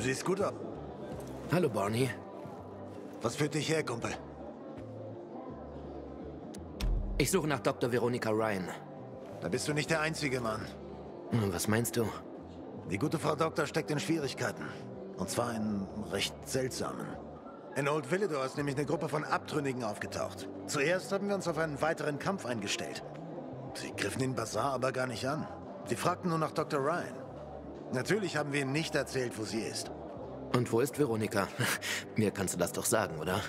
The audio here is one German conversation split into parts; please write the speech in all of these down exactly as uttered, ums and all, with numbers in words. Siehst gut aus. Hallo, Barney. Was führt dich her, Kumpel? Ich suche nach Doktor Veronika Ryan. Da bist du nicht der einzige Mann. Was meinst du? Die gute Frau Doktor steckt in Schwierigkeiten. Und zwar in recht seltsamen. In Old Villador ist nämlich eine Gruppe von Abtrünnigen aufgetaucht. Zuerst haben wir uns auf einen weiteren Kampf eingestellt. Sie griffen den Bazar aber gar nicht an. Sie fragten nur nach Doktor Ryan. Natürlich haben wir ihnen nicht erzählt, wo sie ist. Und wo ist Veronika? Mir kannst du das doch sagen, oder?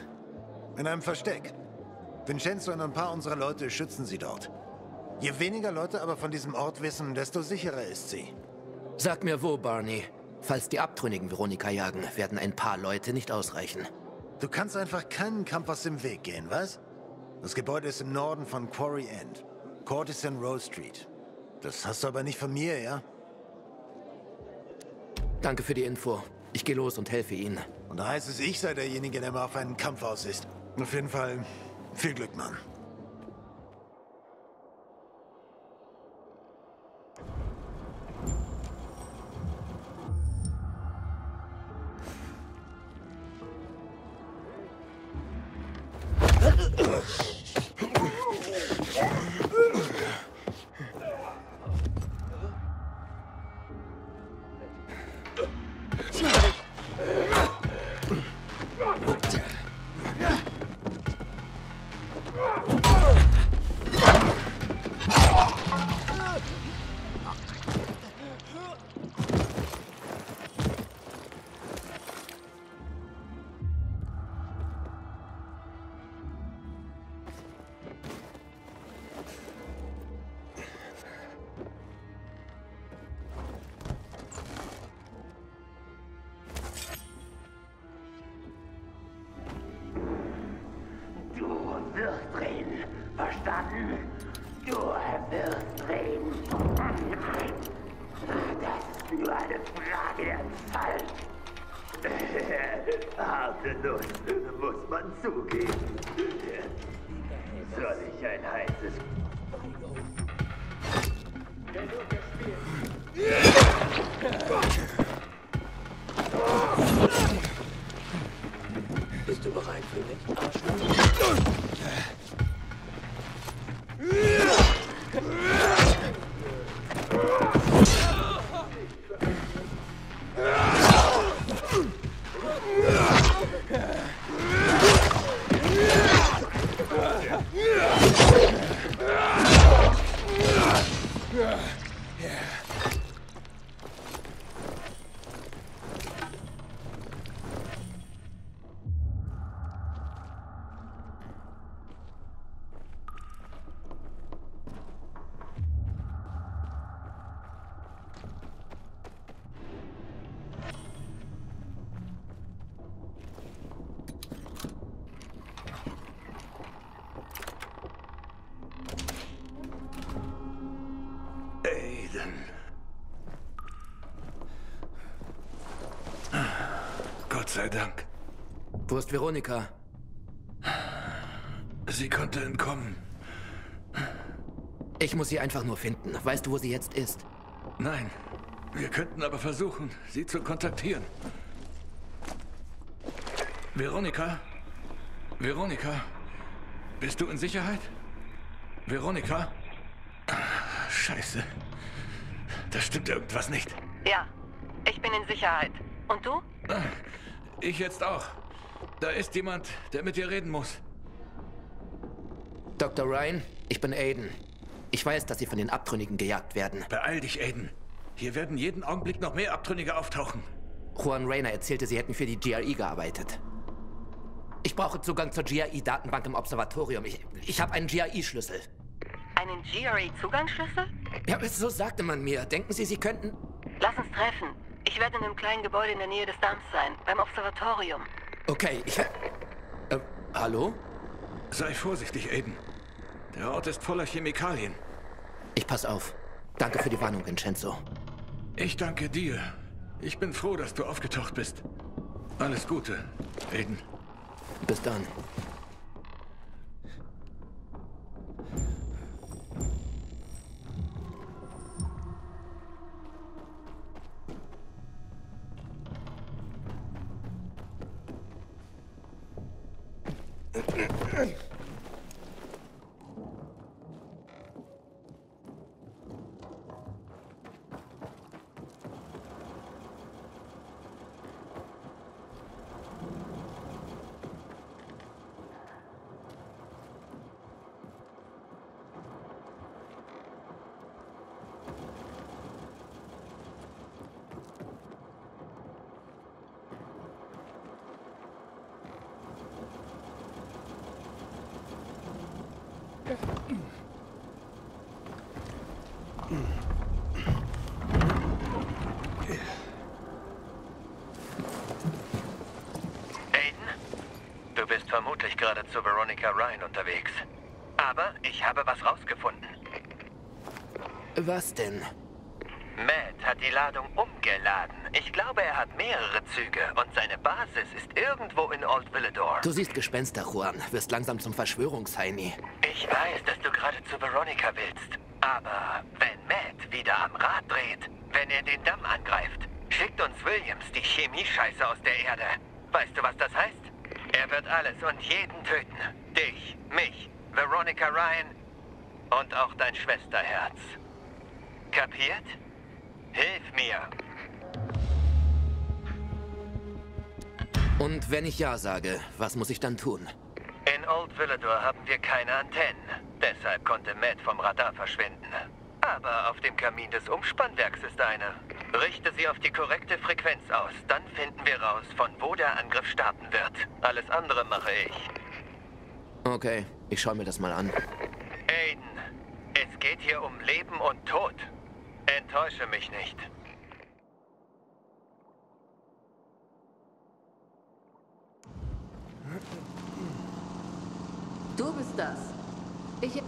In einem Versteck. Vincenzo und ein paar unserer Leute schützen sie dort. Je weniger Leute aber von diesem Ort wissen, desto sicherer ist sie. Sag mir wo, Barney. Falls die Abtrünnigen Veronika jagen, werden ein paar Leute nicht ausreichen. Du kannst einfach keinen Kampf aus dem Weg gehen, was? Das Gebäude ist im Norden von Quarry End. Cortison Roll Street. Das hast du aber nicht von mir, ja? Danke für die Info. Ich gehe los und helfe ihnen. Und da heißt es, ich sei derjenige, der mal auf einen Kampf aus ist. Auf jeden Fall, viel Glück, Mann. Sei Dank. Wo ist Veronika? Sie konnte entkommen. Ich muss sie einfach nur finden. Weißt du, wo sie jetzt ist? Nein. Wir könnten aber versuchen, sie zu kontaktieren. Veronika? Veronika? Bist du in Sicherheit? Veronika? Scheiße. Da stimmt irgendwas nicht. Ja, ich bin in Sicherheit. Und du? Ah. Ich jetzt auch. Da ist jemand, der mit dir reden muss. Doktor Ryan, ich bin Aiden. Ich weiß, dass Sie von den Abtrünnigen gejagt werden. Beeil dich, Aiden. Hier werden jeden Augenblick noch mehr Abtrünnige auftauchen. Juan Rainer erzählte, Sie hätten für die G R E gearbeitet. Ich brauche Zugang zur G R I-Datenbank im Observatorium. Ich, ich habe einen G R I-Schlüssel. Einen G R E-Zugangsschlüssel? Ja, so sagte man mir. Denken Sie, Sie könnten... Lass uns treffen. Ich werde in einem kleinen Gebäude in der Nähe des Dams sein, beim Observatorium. Okay, ich... Äh, hallo? Sei vorsichtig, Aiden. Der Ort ist voller Chemikalien. Ich pass auf. Danke für die Warnung, Vincenzo. Ich danke dir. Ich bin froh, dass du aufgetaucht bist. Alles Gute, Aiden. Bis dann. Vermutlich gerade zu Veronika Ryan unterwegs. Aber ich habe was rausgefunden. Was denn? Matt hat die Ladung umgeladen. Ich glaube, er hat mehrere Züge und seine Basis ist irgendwo in Old Villador. Du siehst Gespenster, Juan. Wirst langsam zum Verschwörungsheini. Ich weiß, dass du gerade zu Veronika willst. Aber wenn Matt wieder am Rad dreht, wenn er den Damm angreift, schickt uns Williams die Chemiescheiße aus der Erde. Weißt du, was das heißt? Er wird alles und jeden töten. Dich, mich, Veronika Ryan und auch dein Schwesterherz. Kapiert? Hilf mir. Und wenn ich ja sage, was muss ich dann tun? In Old Villador haben wir keine Antennen. Deshalb konnte Matt vom Radar verschwinden. Aber auf dem Kamin des Umspannwerks ist eine. Richte sie auf die korrekte Frequenz aus, dann finden wir raus, von wo der Angriff starten wird. Alles andere mache ich. Okay, ich schaue mir das mal an. Aiden, es geht hier um Leben und Tod. Enttäusche mich nicht. Du bist das. Ich...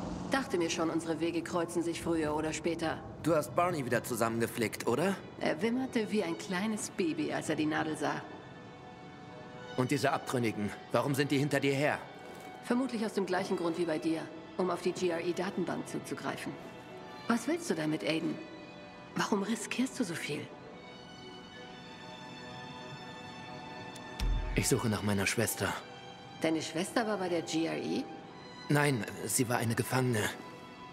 Ich dachte mir schon, unsere Wege kreuzen sich früher oder später. Du hast Barney wieder zusammengeflickt, oder? Er wimmerte wie ein kleines Baby, als er die Nadel sah. Und diese Abtrünnigen, warum sind die hinter dir her? Vermutlich aus dem gleichen Grund wie bei dir, um auf die G R E-Datenbank zuzugreifen. Was willst du damit, Aiden? Warum riskierst du so viel? Ich suche nach meiner Schwester. Deine Schwester war bei der G R E? Nein, sie war eine Gefangene.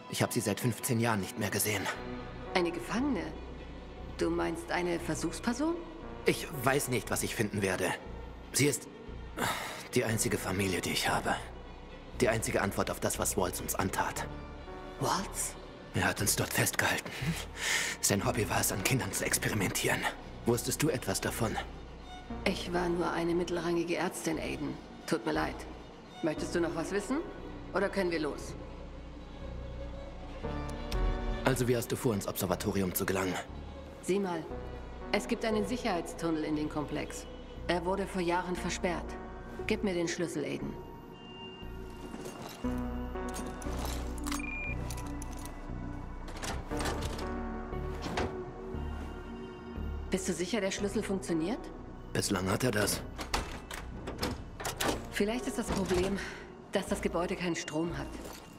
Ich habe sie seit fünfzehn Jahren nicht mehr gesehen. Eine Gefangene? Du meinst eine Versuchsperson? Ich weiß nicht, was ich finden werde. Sie ist die einzige Familie, die ich habe. Die einzige Antwort auf das, was Waltz uns antat. Waltz? Er hat uns dort festgehalten. Sein Hobby war es, an Kindern zu experimentieren. Wusstest du etwas davon? Ich war nur eine mittelrangige Ärztin, Aiden. Tut mir leid. Möchtest du noch was wissen? Oder können wir los? Also wie hast du vor, ins Observatorium zu gelangen? Sieh mal, es gibt einen Sicherheitstunnel in den Komplex. Er wurde vor Jahren versperrt. Gib mir den Schlüssel, Aiden. Bist du sicher, der Schlüssel funktioniert? Bislang hat er das. Vielleicht ist das Problem, dass das Gebäude keinen Strom hat.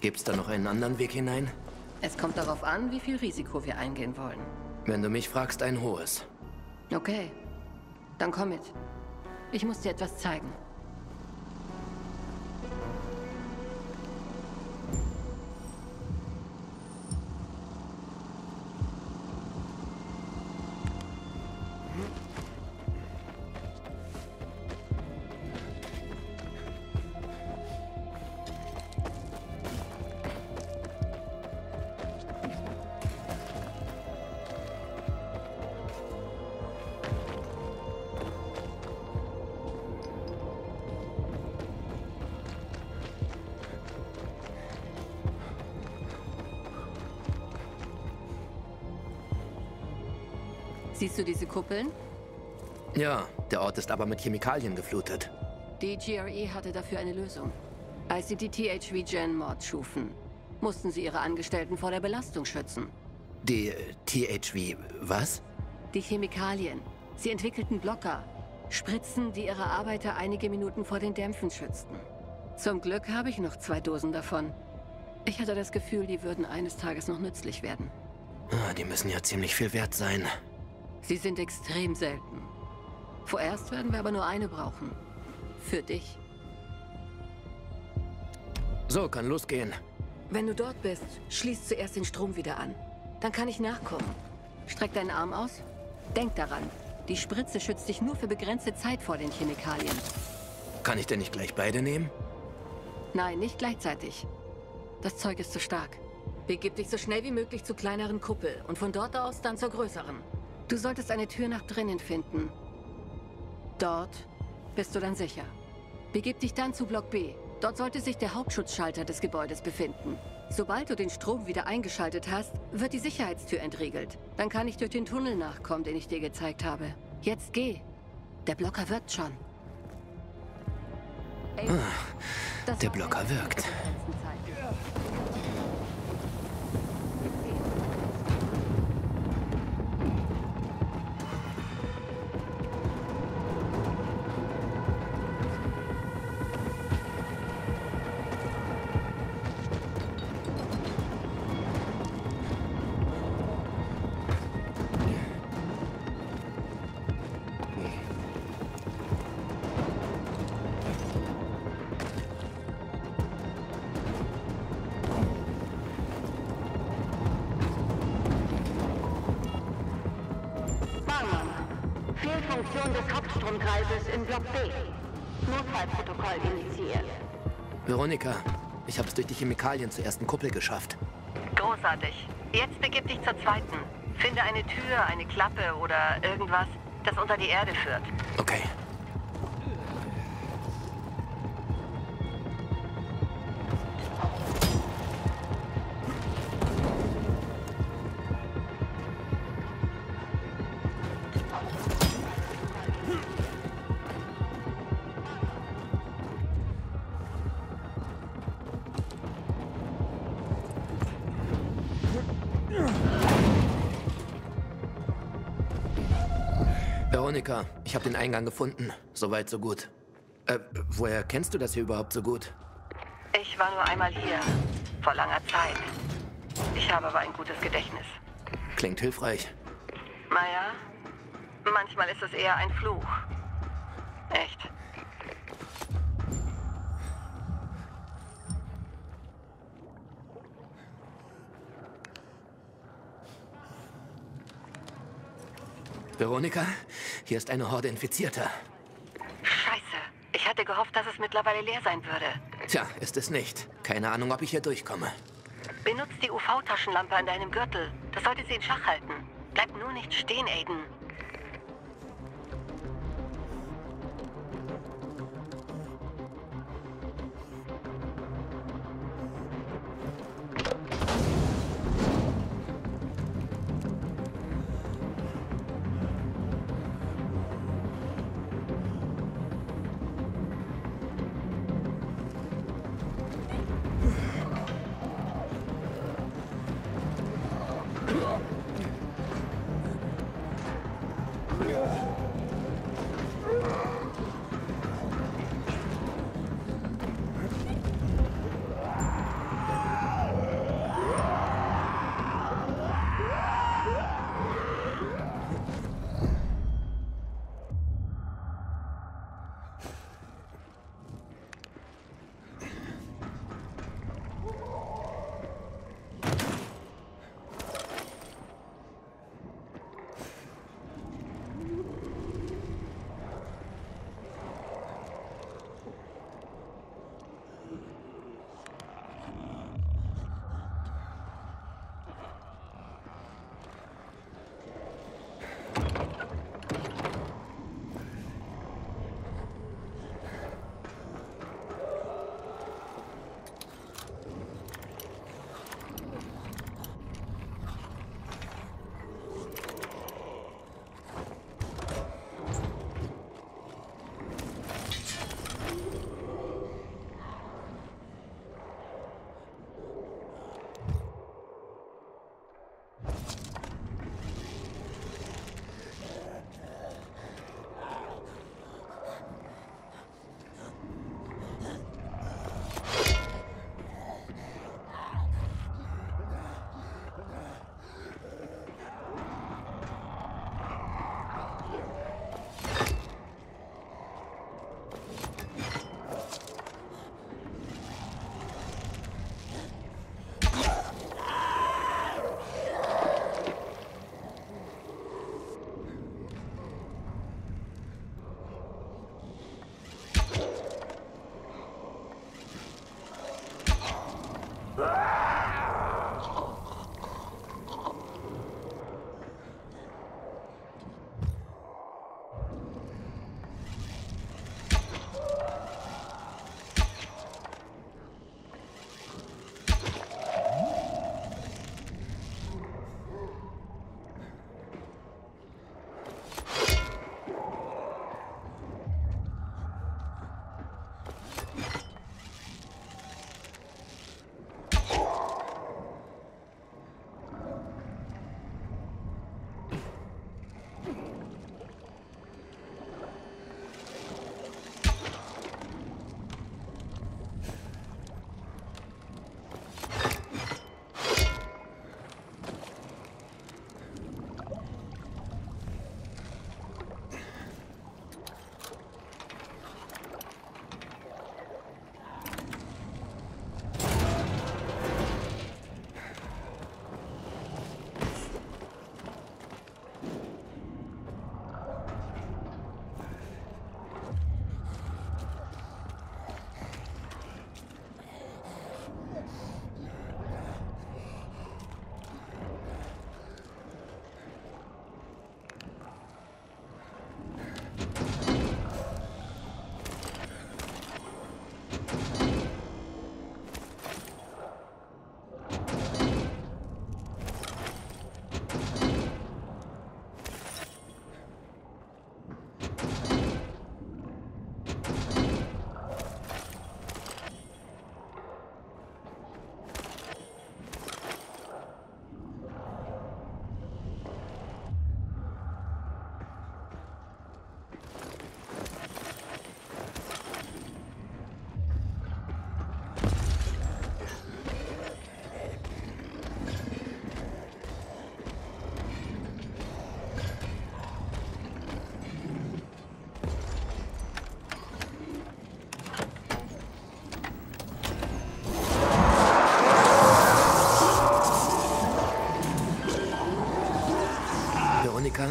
Gibt's da noch einen anderen Weg hinein? Es kommt darauf an, wie viel Risiko wir eingehen wollen. Wenn du mich fragst, ein hohes. Okay, dann komm mit. Ich muss dir etwas zeigen. Siehst du diese Kuppeln? Ja, der Ort ist aber mit Chemikalien geflutet. Die G R E hatte dafür eine Lösung. Als sie die T H V Gen Mods schufen, mussten sie ihre Angestellten vor der Belastung schützen. Die T H V, was? Die Chemikalien. Sie entwickelten Blocker, Spritzen, die ihre Arbeiter einige Minuten vor den Dämpfen schützten. Zum Glück habe ich noch zwei Dosen davon. Ich hatte das Gefühl, die würden eines Tages noch nützlich werden. Ah, die müssen ja ziemlich viel wert sein. Sie sind extrem selten. Vorerst werden wir aber nur eine brauchen. Für dich. So, kann losgehen. Wenn du dort bist, schließ zuerst den Strom wieder an. Dann kann ich nachkommen. Streck deinen Arm aus. Denk daran, die Spritze schützt dich nur für begrenzte Zeit vor den Chemikalien. Kann ich denn nicht gleich beide nehmen? Nein, nicht gleichzeitig. Das Zeug ist zu stark. Begib dich so schnell wie möglich zur kleineren Kuppel und von dort aus dann zur größeren. Du solltest eine Tür nach drinnen finden. Dort bist du dann sicher. Begib dich dann zu Block B. Dort sollte sich der Hauptschutzschalter des Gebäudes befinden. Sobald du den Strom wieder eingeschaltet hast, wird die Sicherheitstür entriegelt. Dann kann ich durch den Tunnel nachkommen, den ich dir gezeigt habe. Jetzt geh. Der Blocker wirkt schon. Ey, ah, der Blocker wirkt. Veronika, ich habe es durch die Chemikalien zur ersten Kuppel geschafft. Großartig. Jetzt begib dich zur zweiten. Finde eine Tür, eine Klappe oder irgendwas, das unter die Erde führt. Okay. Ich habe den Eingang gefunden. Soweit, so gut. Äh, woher kennst du das hier überhaupt so gut? Ich war nur einmal hier. Vor langer Zeit. Ich habe aber ein gutes Gedächtnis. Klingt hilfreich. Naja, manchmal ist es eher ein Fluch. Echt. Veronika, hier ist eine Horde Infizierter. Scheiße, ich hatte gehofft, dass es mittlerweile leer sein würde. Tja, ist es nicht. Keine Ahnung, ob ich hier durchkomme. Benutz die U V-Taschenlampe an deinem Gürtel. Das sollte sie in Schach halten. Bleib nur nicht stehen, Aiden.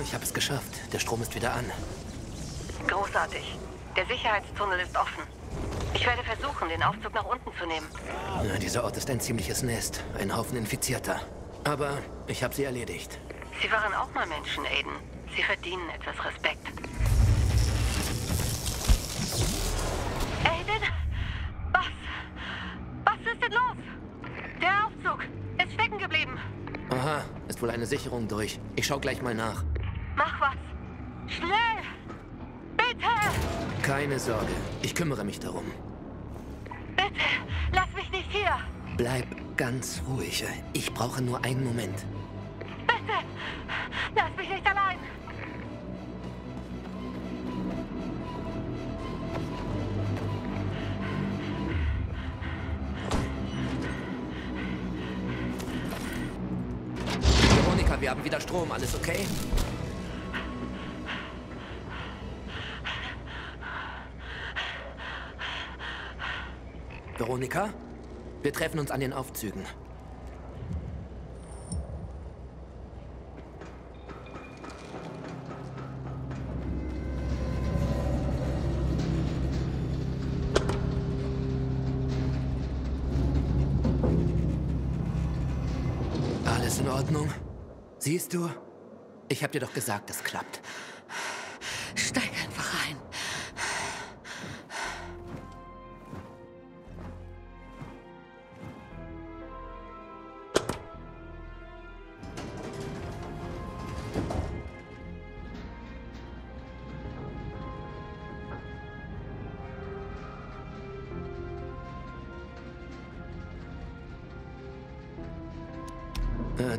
ich habe es geschafft. Der Strom ist wieder an. Großartig. Der Sicherheitstunnel ist offen. Ich werde versuchen, den Aufzug nach unten zu nehmen. Ja, dieser Ort ist ein ziemliches Nest. Ein Haufen Infizierter. Aber ich habe sie erledigt. Sie waren auch mal Menschen, Aiden. Sie verdienen etwas Respekt. Aiden? Was? Was ist denn los? Der Aufzug ist stecken geblieben. Aha, ist wohl eine Sicherung durch. Ich schau gleich mal nach. Mach was. Schnell! Bitte! Keine Sorge, ich kümmere mich darum. Bitte, lass mich nicht hier. Bleib ganz ruhig. Ich brauche nur einen Moment. Bitte, lass mich nicht allein. Veronika, wir haben wieder Strom. Alles okay? Veronika, wir treffen uns an den Aufzügen. Alles in Ordnung? Siehst du? Ich hab dir doch gesagt, es klappt. Steig einfach rein.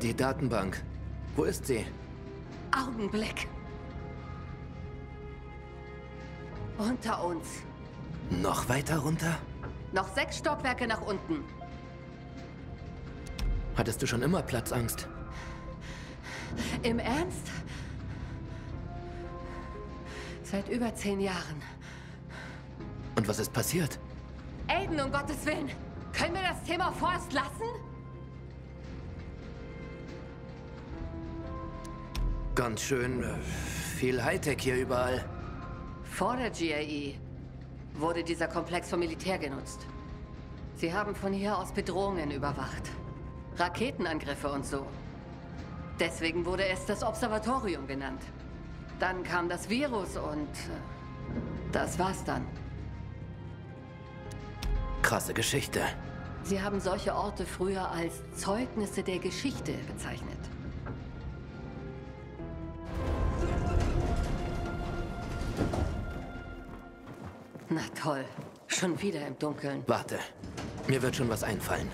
Die Datenbank. Wo ist sie? Augenblick. Unter uns. Noch weiter runter? Noch sechs Stockwerke nach unten. Hattest du schon immer Platzangst? Im Ernst? Seit über zehn Jahren. Und was ist passiert? Aiden, um Gottes Willen. Können wir das Thema vorerst lassen? Ganz schön viel Hightech hier überall. Vor der G R I wurde dieser Komplex vom Militär genutzt. Sie haben von hier aus Bedrohungen überwacht. Raketenangriffe und so. Deswegen wurde es das Observatorium genannt. Dann kam das Virus und das war's dann. Krasse Geschichte. Sie haben solche Orte früher als Zeugnisse der Geschichte bezeichnet. Na toll. Schon wieder im Dunkeln. Warte. Mir wird schon was einfallen.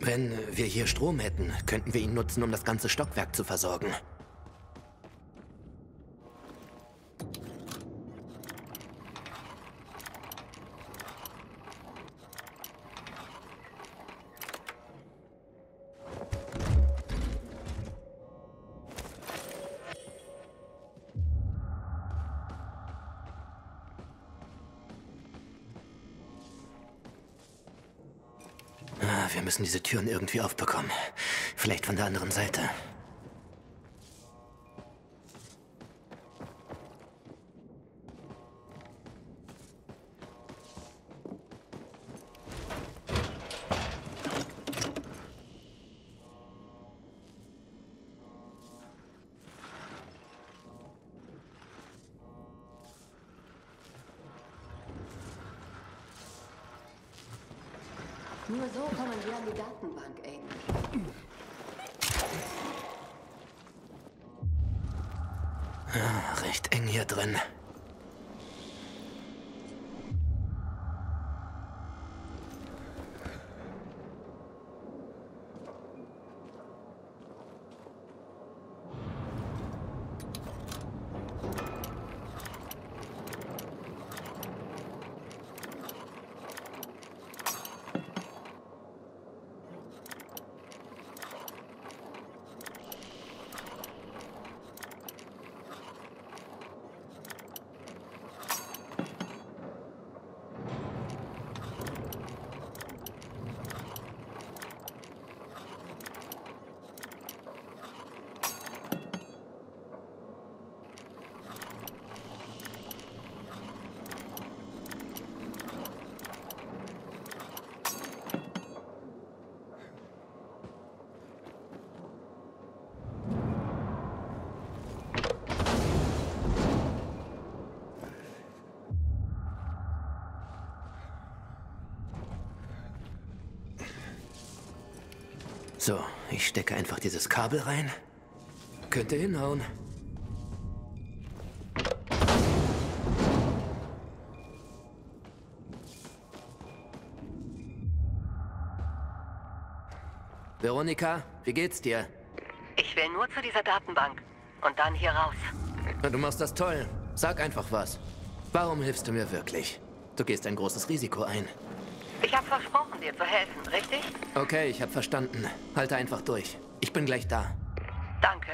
Wenn wir hier Strom hätten, könnten wir ihn nutzen, um das ganze Stockwerk zu versorgen. Wir müssen diese Türen irgendwie aufbekommen. Vielleicht von der anderen Seite. Nur so kommen wir an die Datenbank, Aiden. Ja, recht eng hier drin. So, ich stecke einfach dieses Kabel rein. Könnte hinhauen. Veronika, wie geht's dir? Ich will nur zu dieser Datenbank und dann hier raus. Du machst das toll. Sag einfach was. Warum hilfst du mir wirklich? Du gehst ein großes Risiko ein. Ich habe versprochen, dir zu helfen, richtig? Okay, ich habe verstanden. Halte einfach durch. Ich bin gleich da. Danke.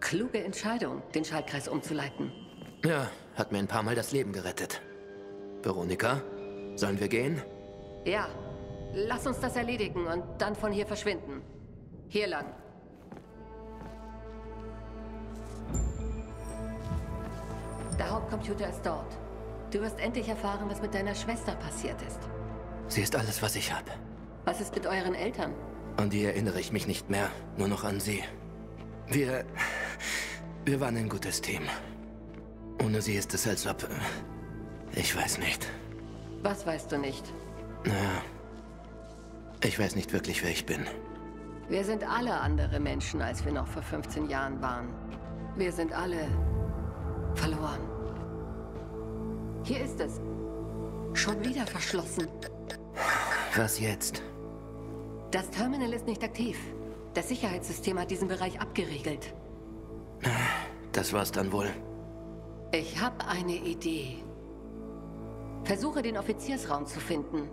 Kluge Entscheidung, den Schaltkreis umzuleiten. Ja, hat mir ein paar Mal das Leben gerettet. Veronika, sollen wir gehen? Ja, lass uns das erledigen und dann von hier verschwinden. Hier lang. Der Hauptcomputer ist dort. Du wirst endlich erfahren, was mit deiner Schwester passiert ist. Sie ist alles, was ich habe. Was ist mit euren Eltern? An die erinnere ich mich nicht mehr, nur noch an sie. Wir... Wir waren ein gutes Team. Ohne sie ist es, als ob... Ich weiß nicht. Was weißt du nicht? Naja... Ich weiß nicht wirklich, wer ich bin. Wir sind alle andere Menschen, als wir noch vor fünfzehn Jahren waren. Wir sind alle... verloren. Hier ist es. Schon wieder verschlossen. Was jetzt? Das Terminal ist nicht aktiv. Das Sicherheitssystem hat diesen Bereich abgeriegelt. Das war's dann wohl. Ich habe eine Idee. Versuche, den Offiziersraum zu finden.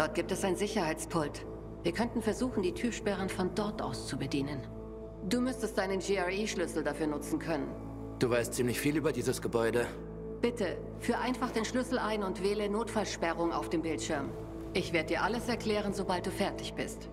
Dort gibt es ein Sicherheitspult. Wir könnten versuchen, die Türsperren von dort aus zu bedienen. Du müsstest deinen G R E-Schlüssel dafür nutzen können. Du weißt ziemlich viel über dieses Gebäude. Bitte, führ einfach den Schlüssel ein und wähle Notfallsperrung auf dem Bildschirm. Ich werde dir alles erklären, sobald du fertig bist.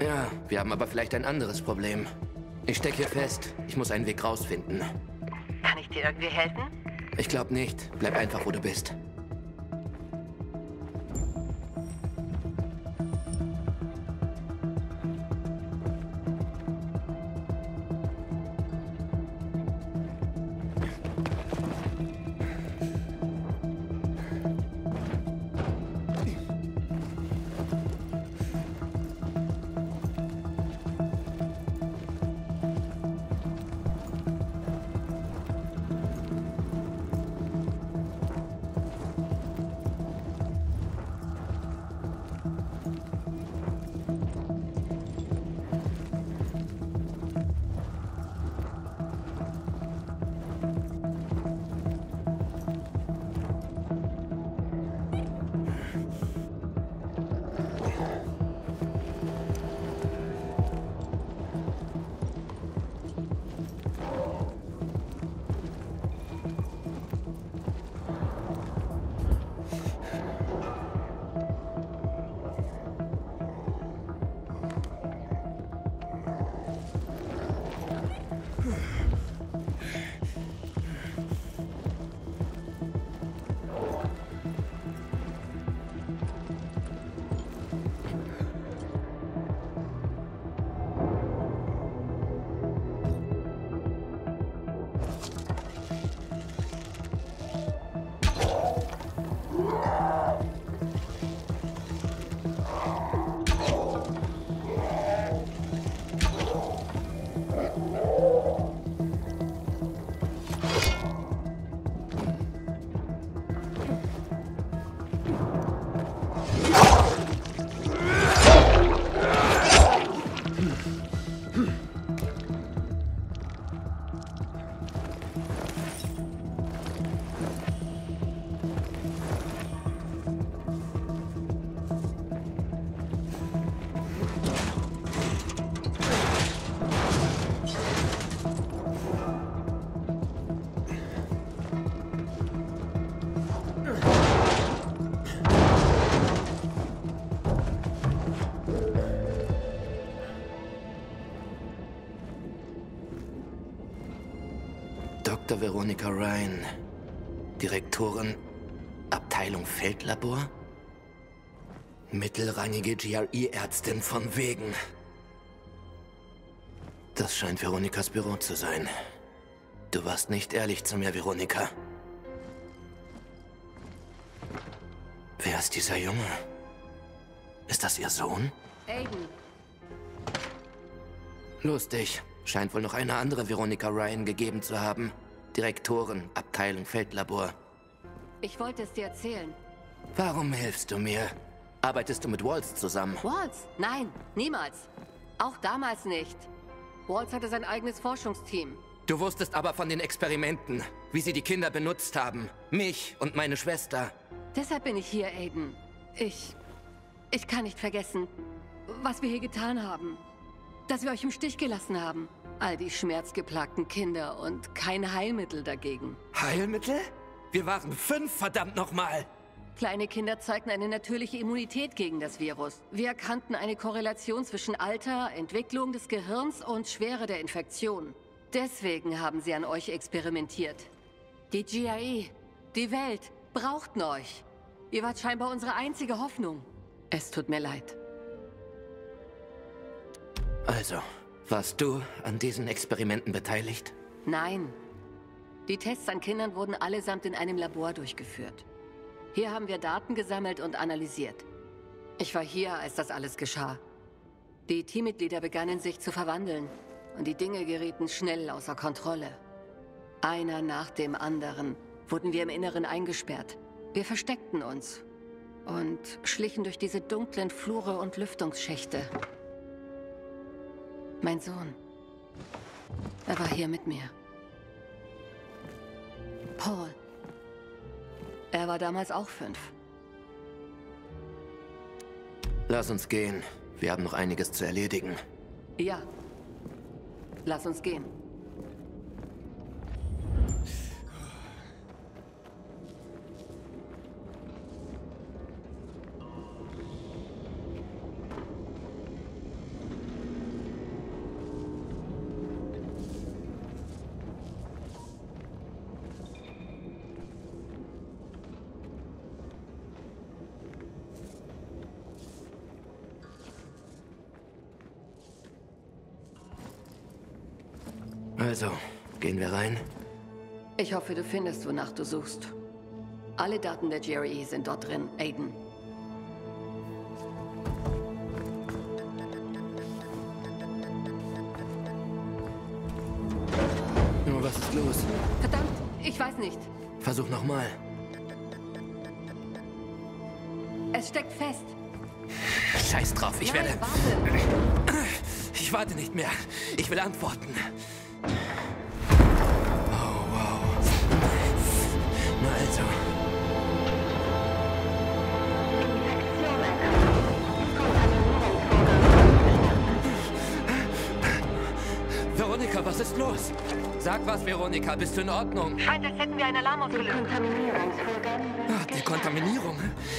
Ja, wir haben aber vielleicht ein anderes Problem. Ich stecke hier fest. Ich muss einen Weg rausfinden. Kann ich dir irgendwie helfen? Ich glaube nicht. Bleib einfach, wo du bist. Doktor Veronika Ryan, Direktorin, Abteilung Feldlabor, mittelrangige G R E-Ärztin von wegen. Das scheint Veronikas Büro zu sein. Du warst nicht ehrlich zu mir, Veronika. Wer ist dieser Junge? Ist das ihr Sohn? Aiden. Lustig. Scheint wohl noch eine andere Veronika Ryan gegeben zu haben. Direktorin, Abteilung Feldlabor. Ich wollte es dir erzählen. Warum hilfst du mir? Arbeitest du mit Waltz zusammen? Waltz? Nein, niemals. Auch damals nicht. Waltz hatte sein eigenes Forschungsteam. Du wusstest aber von den Experimenten, wie sie die Kinder benutzt haben. Mich und meine Schwester. Deshalb bin ich hier, Aiden. Ich... Ich kann nicht vergessen, was wir hier getan haben. Dass wir euch im Stich gelassen haben. All die schmerzgeplagten Kinder und kein Heilmittel dagegen. Heilmittel? Wir waren fünf, verdammt nochmal! Kleine Kinder zeigten eine natürliche Immunität gegen das Virus. Wir erkannten eine Korrelation zwischen Alter, Entwicklung des Gehirns und Schwere der Infektion. Deswegen haben sie an euch experimentiert. Die G R I, die Welt, brauchten euch. Ihr wart scheinbar unsere einzige Hoffnung. Es tut mir leid. Also, warst du an diesen Experimenten beteiligt? Nein. Die Tests an Kindern wurden allesamt in einem Labor durchgeführt. Hier haben wir Daten gesammelt und analysiert. Ich war hier, als das alles geschah. Die Teammitglieder begannen sich zu verwandeln und die Dinge gerieten schnell außer Kontrolle. Einer nach dem anderen wurden wir im Inneren eingesperrt. Wir versteckten uns und schlichen durch diese dunklen Flure und Lüftungsschächte. Mein Sohn, er war hier mit mir. Paul. Er war damals auch fünf. Lass uns gehen. Wir haben noch einiges zu erledigen. Ja. Lass uns gehen. Also, gehen wir rein? Ich hoffe, du findest, wonach du suchst. Alle Daten der G R E sind dort drin, Aiden. Nur was ist los? Verdammt, ich weiß nicht. Versuch nochmal. Es steckt fest. Scheiß drauf, ich Nein, werde... Warte. Ich warte nicht mehr. Ich will antworten. Also. Veronika, was ist los? Sag was, Veronika, bist du in Ordnung? Scheint, als hätten wir einen Alarm ausgelöst. Die Kontaminierungsvorgang. Ach, die Kontaminierung?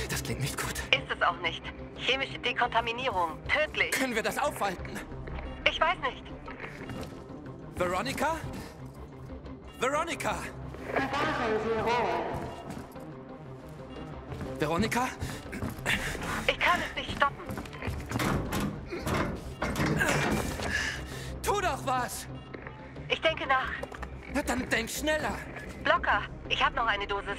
Das klingt nicht gut. Ist es auch nicht. Chemische Dekontaminierung. Tödlich. Können wir das aufhalten? Ich weiß nicht. Veronika? Veronika! Veronika? Ich kann es nicht stoppen. Tu doch was! Ich denke nach. Na dann denk schneller. Blocker, ich habe noch eine Dosis.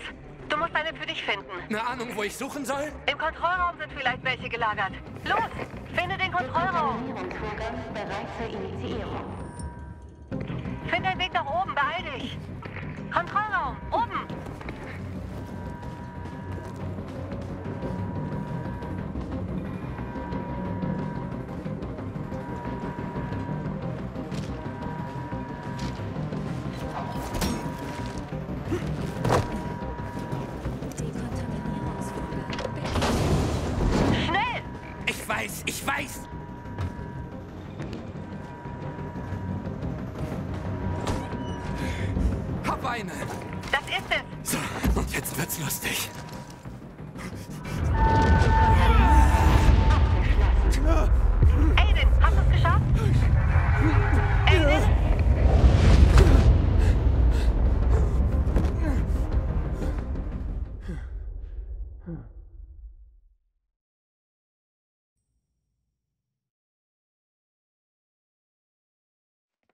Du musst eine für dich finden. Eine Ahnung, wo ich suchen soll? Im Kontrollraum sind vielleicht welche gelagert. Los, finde den Kontrollraum. Bereit zur Initiierung. Finde einen Weg nach oben, beeil dich. Kontrollraum, oben! Schnell! Ich weiß, ich weiß! Das ist es! So, und jetzt wird's lustig. Aiden, hast du es geschafft? Aiden?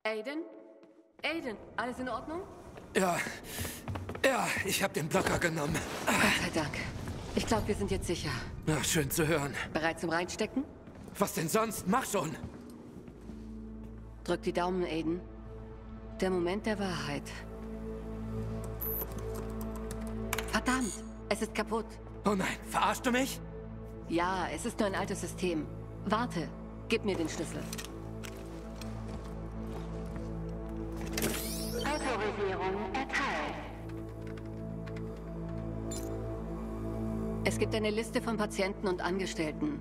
Aiden? Aiden, alles in Ordnung? Ja, ja, ich habe den Blocker genommen. Gott sei Dank. Ich glaube, wir sind jetzt sicher. Na, schön zu hören. Bereit zum Reinstecken? Was denn sonst? Mach schon! Drück die Daumen, Aiden. Der Moment der Wahrheit. Verdammt! Es ist kaputt. Oh nein, verarschst du mich? Ja, es ist nur ein altes System. Warte, gib mir den Schlüssel. Autorisierung erteilt. Es gibt eine Liste von Patienten und Angestellten.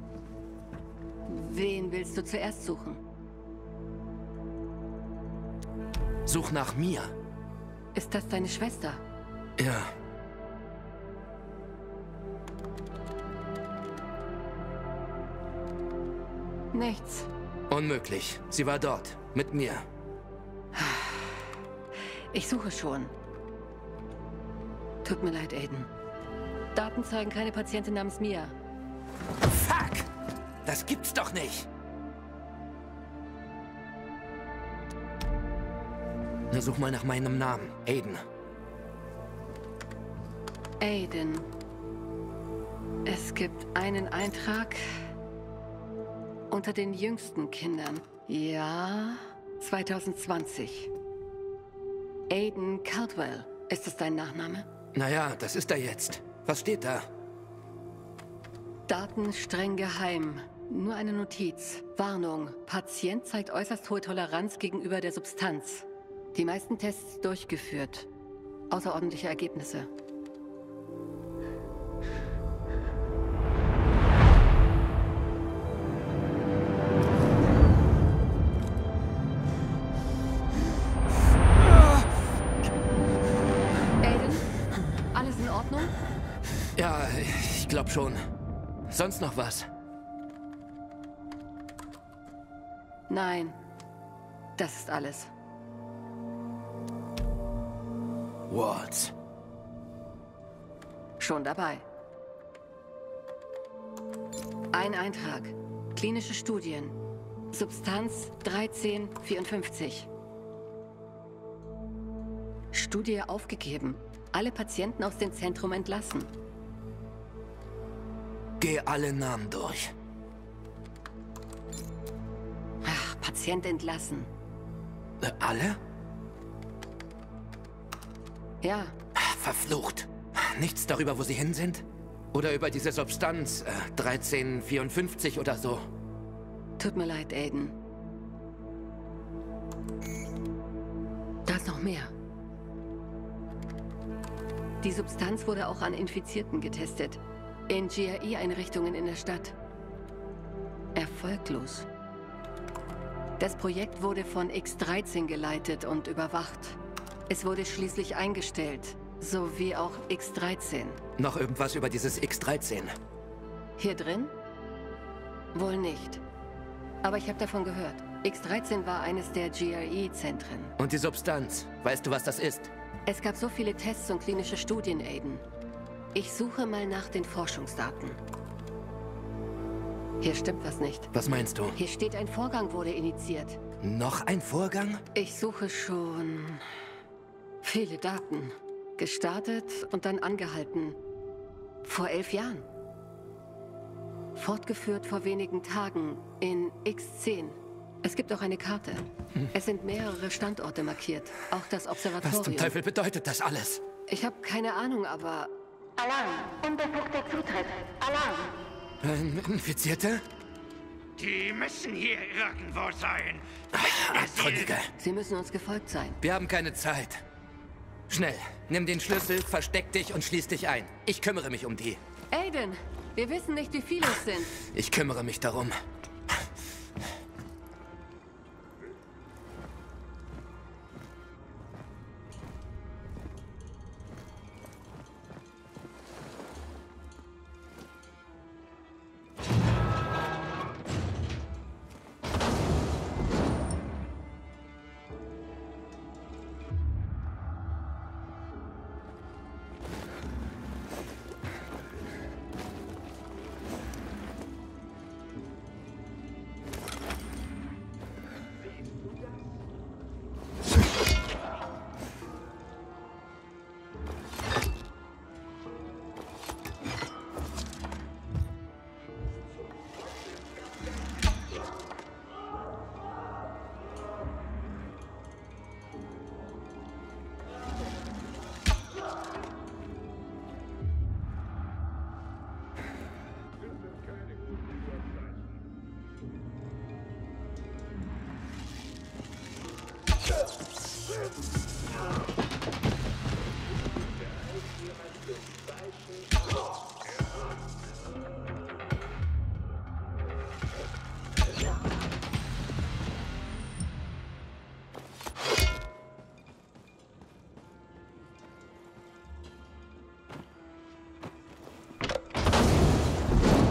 Wen willst du zuerst suchen? Such nach Mia. Ist das deine Schwester? Ja. Nichts. Unmöglich. Sie war dort. Mit mir. Ich suche schon. Tut mir leid, Aiden. Daten zeigen keine Patientin namens Mia. Fuck! Das gibt's doch nicht! Na, such mal nach meinem Namen. Aiden. Aiden. Es gibt einen Eintrag... unter den jüngsten Kindern. Ja, zwanzig zwanzig. Aiden Caldwell. Ist das dein Nachname? Naja, das ist er jetzt. Was steht da? Daten streng geheim. Nur eine Notiz. Warnung. Patient zeigt äußerst hohe Toleranz gegenüber der Substanz. Die meisten Tests durchgeführt. Außerordentliche Ergebnisse. Ich glaub schon. Sonst noch was? Nein. Das ist alles. Waltz. Schon dabei. Ein Eintrag. Klinische Studien. Substanz dreizehn vierundfünfzig. Studie aufgegeben. Alle Patienten aus dem Zentrum entlassen. Geh alle Namen durch. Ach, Patient entlassen. Äh, alle? Ja. Ach, verflucht. Nichts darüber, wo sie hin sind? Oder über diese Substanz, äh, dreizehn vierundfünfzig oder so. Tut mir leid, Aiden. Da ist noch mehr. Die Substanz wurde auch an Infizierten getestet. In G R I-Einrichtungen in der Stadt. Erfolglos. Das Projekt wurde von X dreizehn geleitet und überwacht. Es wurde schließlich eingestellt, so wie auch X dreizehn. Noch irgendwas über dieses X dreizehn? Hier drin? Wohl nicht. Aber ich habe davon gehört. X dreizehn war eines der G R E-Zentren. Und die Substanz? Weißt du, was das ist? Es gab so viele Tests und klinische Studien, Aiden. Ich suche mal nach den Forschungsdaten. Hier stimmt was nicht. Was meinst du? Hier steht, ein Vorgang wurde initiiert. Noch ein Vorgang? Ich suche schon... viele Daten. Gestartet und dann angehalten. Vor elf Jahren. Fortgeführt vor wenigen Tagen in X zehn. Es gibt auch eine Karte. Hm. Es sind mehrere Standorte markiert. Auch das Observatorium. Was zum Teufel bedeutet das alles? Ich habe keine Ahnung, aber... Alarm! Unbefugter Zutritt! Alarm! Ähm, Infizierte? Die müssen hier irgendwo sein! Entschuldige! Sie müssen uns gefolgt sein. Wir haben keine Zeit. Schnell, nimm den Schlüssel, versteck dich und schließ dich ein. Ich kümmere mich um die. Aiden, wir wissen nicht, wie viele es sind. Ich kümmere mich darum.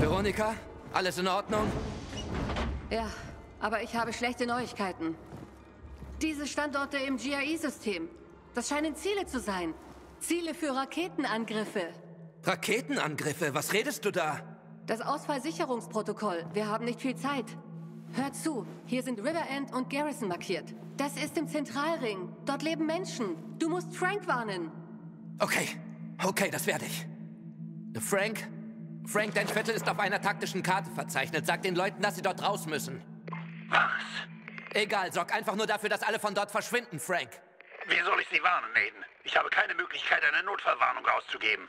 Veronika, alles in Ordnung? Ja, aber ich habe schlechte Neuigkeiten. Diese Standorte im G R I-System, das scheinen Ziele zu sein. Ziele für Raketenangriffe. Raketenangriffe? Was redest du da? Das Ausfallsicherungsprotokoll. Wir haben nicht viel Zeit. Hör zu, hier sind River End und Garrison markiert. Das ist im Zentralring. Dort leben Menschen. Du musst Frank warnen. Okay, okay, das werde ich. Frank? Frank, dein Viertel ist auf einer taktischen Karte verzeichnet. Sag den Leuten, dass sie dort raus müssen. Was? Egal, sorg einfach nur dafür, dass alle von dort verschwinden, Frank. Wie soll ich sie warnen, Aiden? Ich habe keine Möglichkeit, eine Notfallwarnung auszugeben.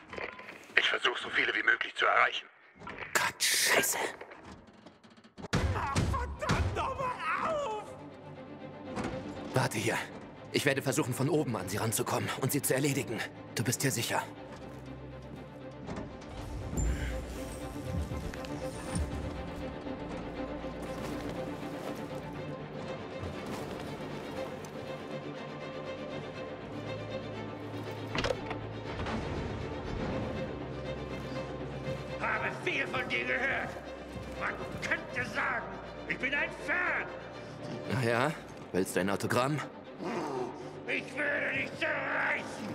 Ich versuche, so viele wie möglich zu erreichen. Gott, Scheiße. Ach, verdammt nochmal auf! Warte hier. Ich werde versuchen, von oben an sie ranzukommen und sie zu erledigen. Du bist hier sicher. Willst du ein Autogramm? Ich werde dich zerreißen!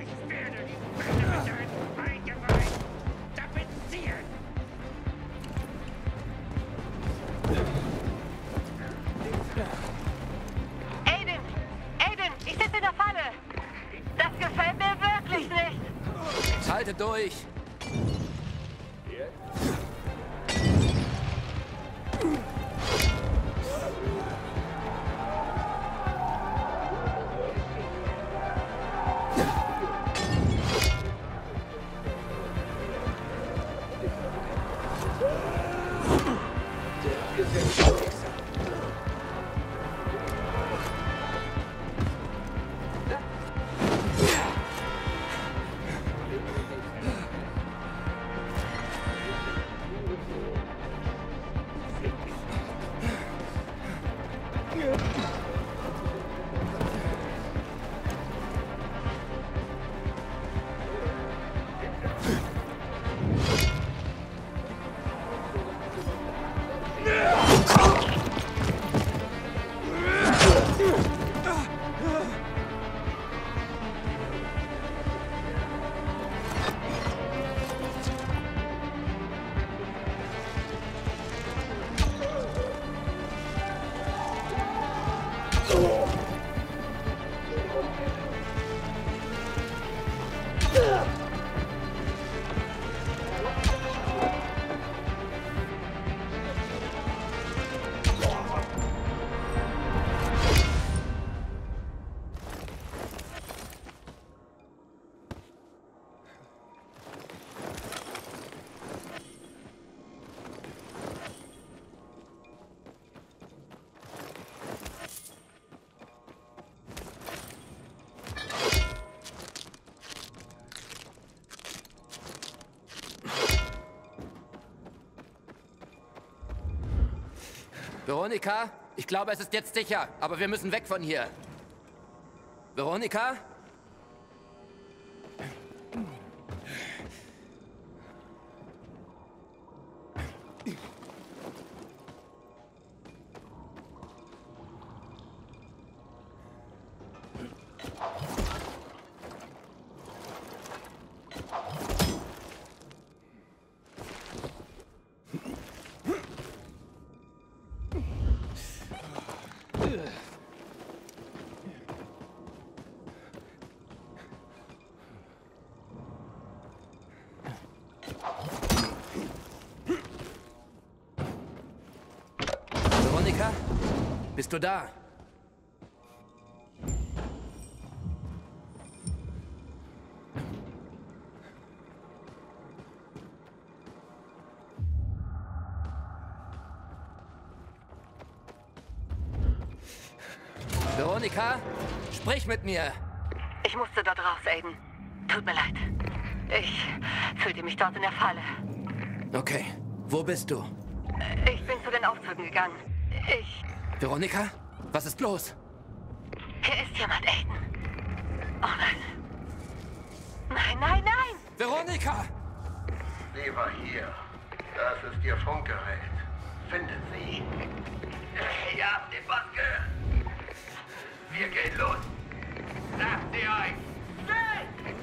Ich werde dich mit einem Eingeweih tapezieren! Aiden! Aiden, ich sitze in der Falle! Das gefällt mir wirklich nicht! Halte durch! Veronika, ich glaube, es ist jetzt sicher, aber wir müssen weg von hier. Veronika? Bist du da? Veronika, sprich mit mir. Ich musste dort raus, Aiden. Tut mir leid. Ich fühlte mich dort in der Falle. Okay, wo bist du? Ich bin zu den Aufzügen gegangen. Ich... Veronika, was ist los? Hier ist jemand, Aiden. Oh nein. Nein, nein, nein! Veronika! Sie war hier. Das ist ihr Funkgerät. Findet sie. Ihr habt den Boss gehört. Wir gehen los. Sagt ihr euch. Nein!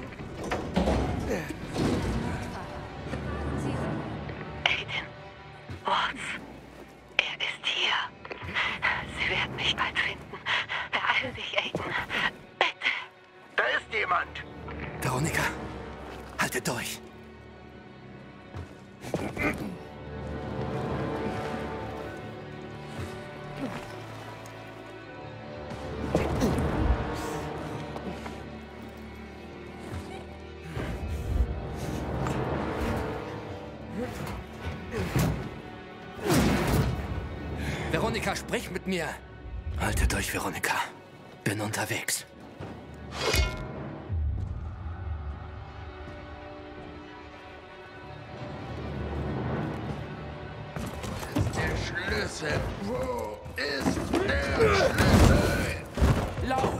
Aiden. Waltz. Er ist hier. Sie werden mich bald finden. Beeil dich, Aiden. Bitte. Da ist jemand. Veronika, haltet durch. Veronika, sprich mit mir. Haltet durch, Veronika. Bin unterwegs. Wo ist der Schlüssel? Lauf!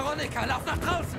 Veronika, lauf nach draußen!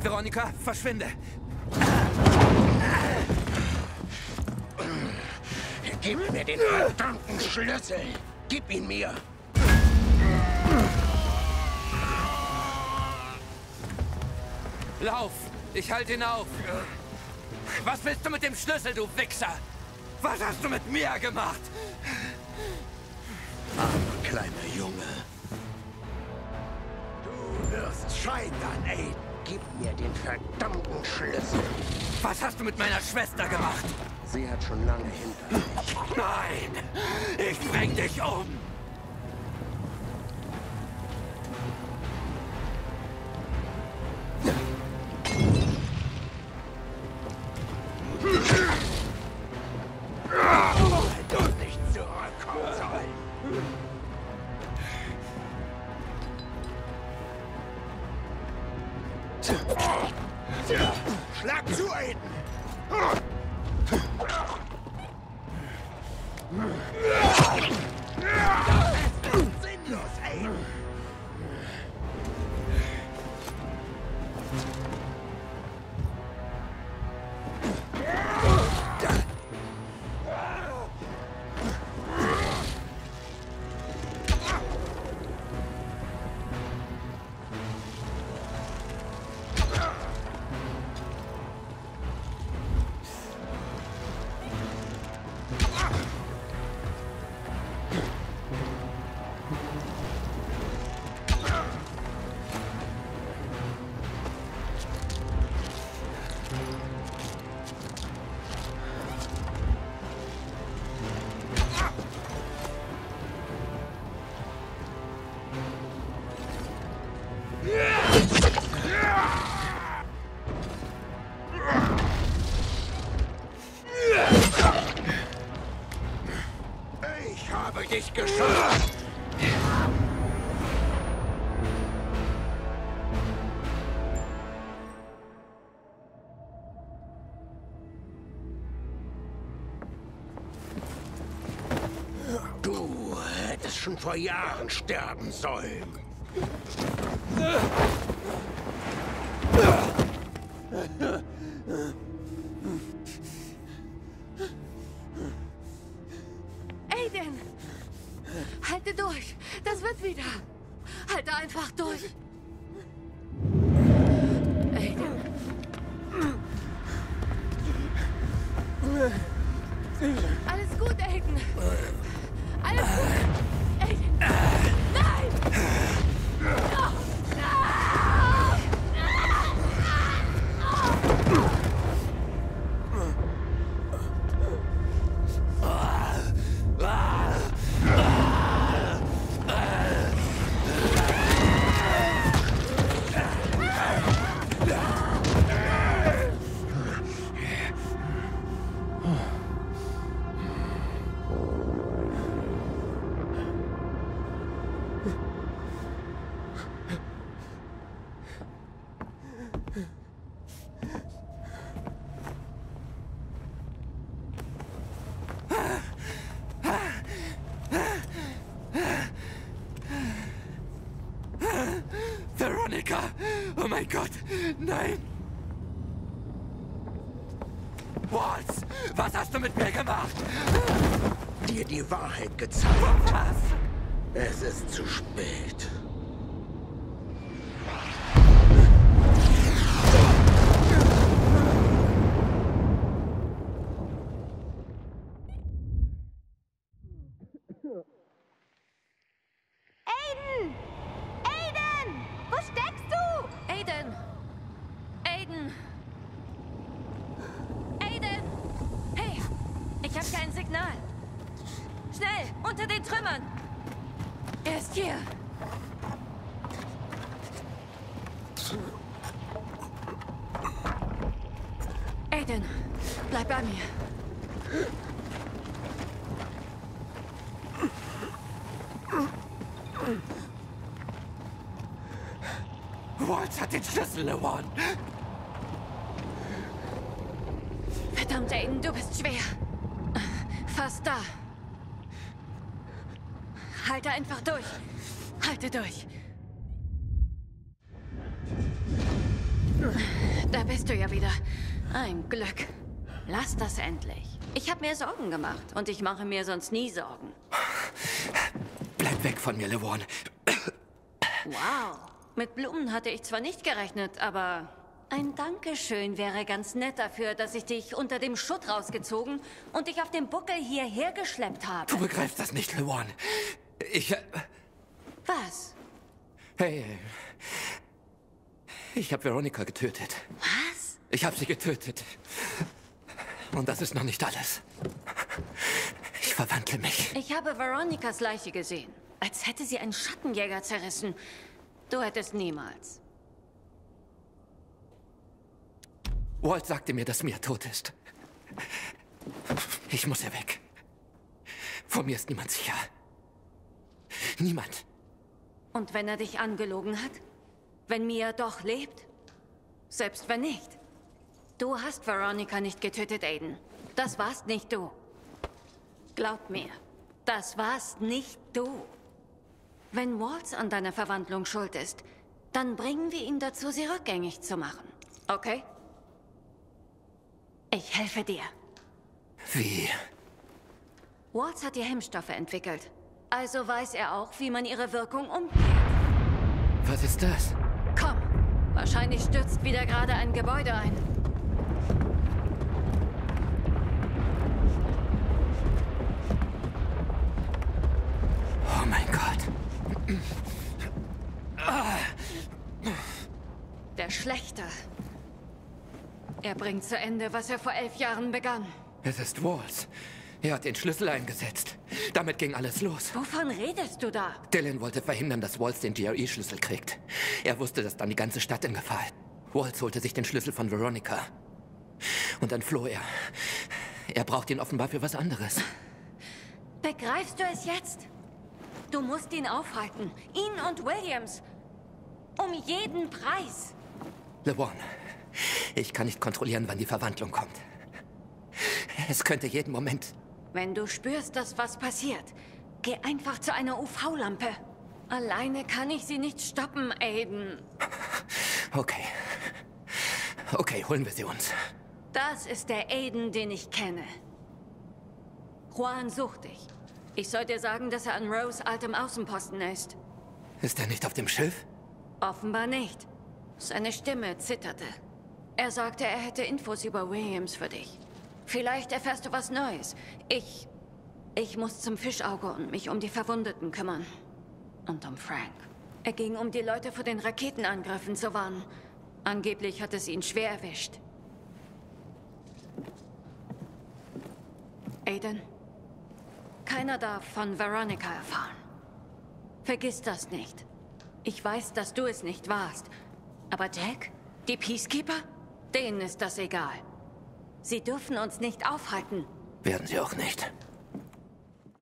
Veronika, verschwinde! Gib mir den verdammten Schlüssel! Gib ihn mir! Lauf! Ich halte ihn auf! Was willst du mit dem Schlüssel, du Wichser? Was hast du mit mir gemacht? Armer kleiner Junge. Du wirst scheitern, ey! Gib mir den verdammten Schlüssel. Was hast du mit meiner Schwester gemacht? Sie hat schon lange hinter mich. Nein! Ich bring dich um! Du hättest schon vor Jahren sterben sollen. Veronika! Oh mein Gott! Nein! Waltz! Was hast du mit mir gemacht? Dir die Wahrheit gezeigt. Was? Es ist zu spät. Waltz hat den Schlüssel, Lawan. Verdammt, Aiden, du bist schwer. Fast da. Halte einfach durch. Halte durch. Da bist du ja wieder. Ein Glück. Lass das endlich. Ich habe mir Sorgen gemacht und ich mache mir sonst nie Sorgen. Bleib weg von mir, Lawan. Wow. Mit Blumen hatte ich zwar nicht gerechnet, aber ein Dankeschön wäre ganz nett dafür, dass ich dich unter dem Schutt rausgezogen und dich auf dem Buckel hierher geschleppt habe. Du begreifst das nicht, Lawan. Ich... Äh... Was? Hey, ich habe Veronika getötet. Was? Ich habe sie getötet. Und das ist noch nicht alles. Ich verwandle mich. Ich habe Veronikas Leiche gesehen, als hätte sie einen Schattenjäger zerrissen. Du hättest niemals. Walt sagte mir, dass Mia tot ist. Ich muss hier weg. Vor mir ist niemand sicher. Niemand. Und wenn er dich angelogen hat? Wenn Mia doch lebt? Selbst wenn nicht. Du hast Veronika nicht getötet, Aiden. Das warst nicht du. Glaub mir, das warst nicht du. Wenn Waltz an deiner Verwandlung schuld ist, dann bringen wir ihn dazu, sie rückgängig zu machen. Okay? Ich helfe dir. Wie? Waltz hat die Hemmstoffe entwickelt. Also weiß er auch, wie man ihre Wirkung umkehrt. Was ist das? Komm, wahrscheinlich stürzt wieder gerade ein Gebäude ein. Oh mein Gott. Der Schlechte. Er bringt zu Ende, was er vor elf Jahren begann. Es ist Waltz. Er hat den Schlüssel eingesetzt. Damit ging alles los. Wovon redest du da? Dylan wollte verhindern, dass Waltz den G R E-Schlüssel kriegt. Er wusste, dass dann die ganze Stadt in Gefahr ist. Waltz holte sich den Schlüssel von Veronika. Und dann floh er. Er braucht ihn offenbar für was anderes. Begreifst du es jetzt? Du musst ihn aufhalten. Ihn und Williams. Um jeden Preis. Lawan, ich kann nicht kontrollieren, wann die Verwandlung kommt. Es könnte jeden Moment... Wenn du spürst, dass was passiert, geh einfach zu einer U V-Lampe. Alleine kann ich sie nicht stoppen, Aiden. Okay. Okay, holen wir sie uns. Das ist der Aiden, den ich kenne. Juan sucht dich. Ich soll dir sagen, dass er an Rose altem Außenposten ist. Ist er nicht auf dem Schiff? Offenbar nicht. Seine Stimme zitterte. Er sagte, er hätte Infos über Williams für dich. Vielleicht erfährst du was Neues. Ich... Ich muss zum Fischauge und mich um die Verwundeten kümmern. Und um Frank. Er ging, um die Leute vor den Raketenangriffen zu warnen. Angeblich hat es ihn schwer erwischt. Aiden? Keiner darf von Veronika erfahren. Vergiss das nicht. Ich weiß, dass du es nicht warst. Aber Jack? Die Peacekeeper? Denen ist das egal. Sie dürfen uns nicht aufhalten. Werden sie auch nicht.